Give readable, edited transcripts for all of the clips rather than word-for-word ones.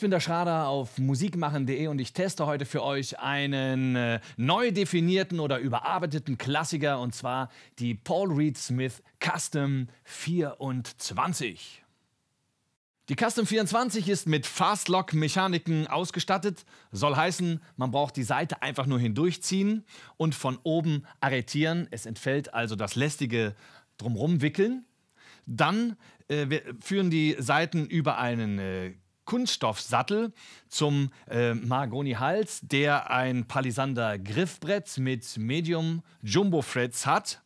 ich bin der Schrader auf musikmachen.de und ich teste heute für euch einen neu definierten oder überarbeiteten Klassiker, und zwar die Paul Reed Smith Custom 24. Die Custom 24 ist mit Fastlock-Mechaniken ausgestattet, soll heißen, man braucht die Saite einfach nur hindurchziehen und von oben arretieren. Es entfällt also das lästige Drumherumwickeln. Dann führen die Saiten über einen Kunststoffsattel zum Mahagoni-Hals, der ein Palisander-Griffbrett mit Medium-Jumbo-Frets hat.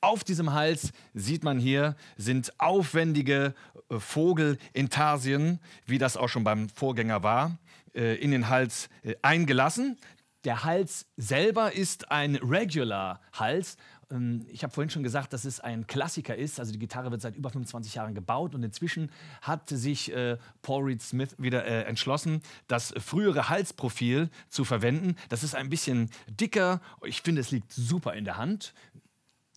Auf diesem Hals, sieht man hier, sind aufwendige Vogelintarsien, wie das auch schon beim Vorgänger war, in den Hals eingelassen. Der Hals selber ist ein Riegel-Ahorn-Hals. Ich habe vorhin schon gesagt, dass es ein Klassiker ist. Also die Gitarre wird seit über 25 Jahren gebaut und inzwischen hat sich Paul Reed Smith wieder entschlossen, das frühere Halsprofil zu verwenden. Das ist ein bisschen dicker. Ich finde, es liegt super in der Hand.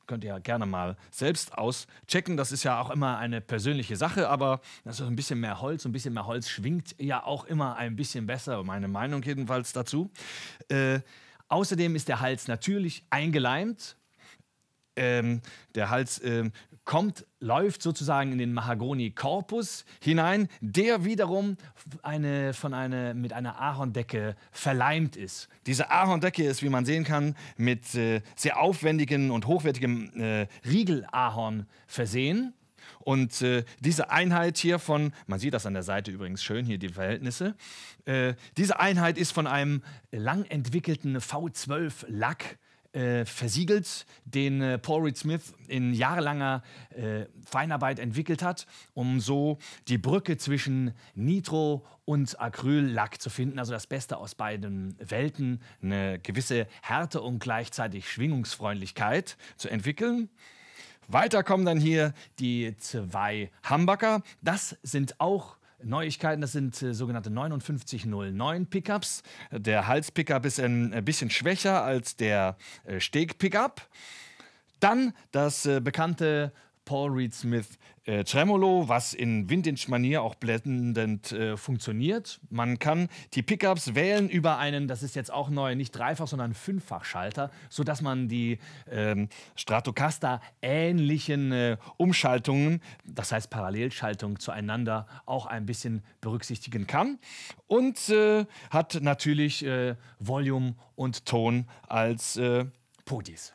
Könnt ihr ja gerne mal selbst auschecken. Das ist ja auch immer eine persönliche Sache, aber das ist ein bisschen mehr Holz. Ein bisschen mehr Holz schwingt ja auch immer ein bisschen besser, meine Meinung jedenfalls dazu. Außerdem ist der Hals natürlich eingeleimt. Der Hals läuft sozusagen in den Mahagoni-Korpus hinein, der wiederum mit einer Ahorndecke verleimt ist. Diese Ahorndecke ist, wie man sehen kann, mit sehr aufwendigen und hochwertigem Riegel-Ahorn versehen. Und diese Einheit hier von, man sieht das an der Seite übrigens schön, hier die Verhältnisse, diese Einheit ist von einem lang entwickelten V12-Lack versiegelt, den Paul Reed Smith in jahrelanger Feinarbeit entwickelt hat, um so die Brücke zwischen Nitro und Acryllack zu finden, also das Beste aus beiden Welten, eine gewisse Härte und gleichzeitig Schwingungsfreundlichkeit zu entwickeln. Weiter kommen dann hier die zwei Humbucker. Das sind auch Neuigkeiten, das sind sogenannte 59/09 Pickups. Der Hals-Pickup ist ein bisschen schwächer als der Steg-Pickup. Dann das bekannte Paul Reed Smith Tremolo, was in Vintage-Manier auch blendend funktioniert. Man kann die Pickups wählen über einen, das ist jetzt auch neu, nicht dreifach, sondern Fünffach-Schalter, sodass man die Stratocaster-ähnlichen Umschaltungen, das heißt Parallelschaltung zueinander, auch ein bisschen berücksichtigen kann. Und hat natürlich Volume und Ton als Podis.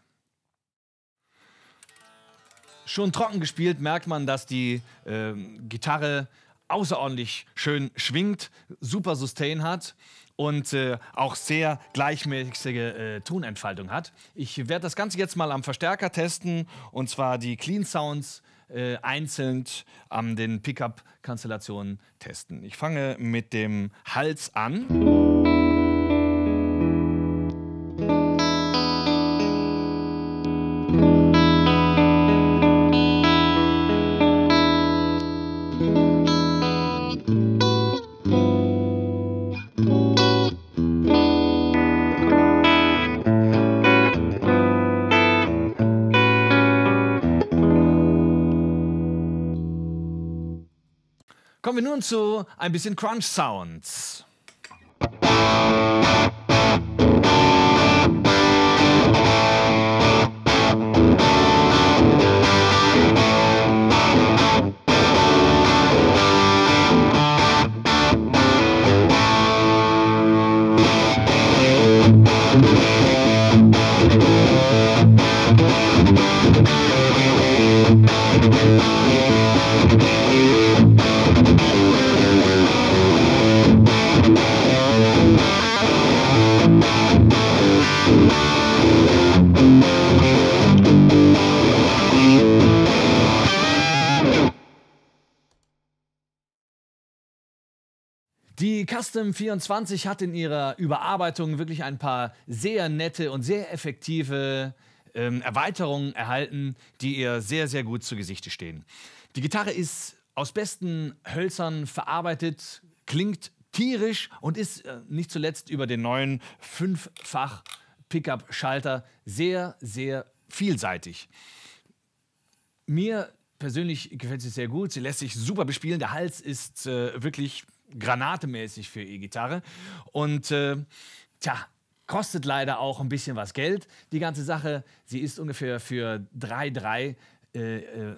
Schon trocken gespielt merkt man, dass die Gitarre außerordentlich schön schwingt, super Sustain hat und auch sehr gleichmäßige Tonentfaltung hat. Ich werde das Ganze jetzt mal am Verstärker testen, und zwar die Clean Sounds einzeln an den Pickup-Konstellationen testen. Ich fange mit dem Hals an. Kommen wir nun zu ein bisschen Crunch-Sounds. Die Custom 24 hat in ihrer Überarbeitung wirklich ein paar sehr nette und sehr effektive Erweiterungen erhalten, die ihr sehr, sehr gut zu Gesichte stehen. Die Gitarre ist aus besten Hölzern verarbeitet, klingt tierisch und ist nicht zuletzt über den neuen 5-fach-Pickup-Schalter sehr, sehr vielseitig. Mir persönlich gefällt sie sehr gut, sie lässt sich super bespielen, der Hals ist wirklich granatemäßig für E-Gitarre. Und tja, kostet leider auch ein bisschen was Geld, die ganze Sache. Sie ist ungefähr für 3,3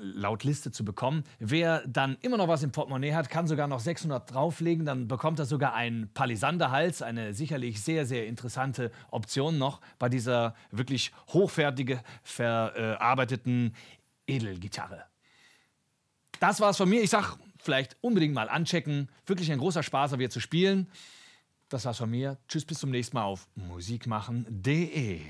laut Liste zu bekommen. Wer dann immer noch was im Portemonnaie hat, kann sogar noch 600 drauflegen, dann bekommt er sogar einen Palisander-Hals, eine sicherlich sehr, sehr interessante Option noch bei dieser wirklich hochwertige, verarbeiteten Edelgitarre. Das war's von mir. Ich sag, vielleicht unbedingt mal anchecken. Wirklich ein großer Spaß, hier zu spielen. Das war's von mir. Tschüss, bis zum nächsten Mal auf musikmachen.de.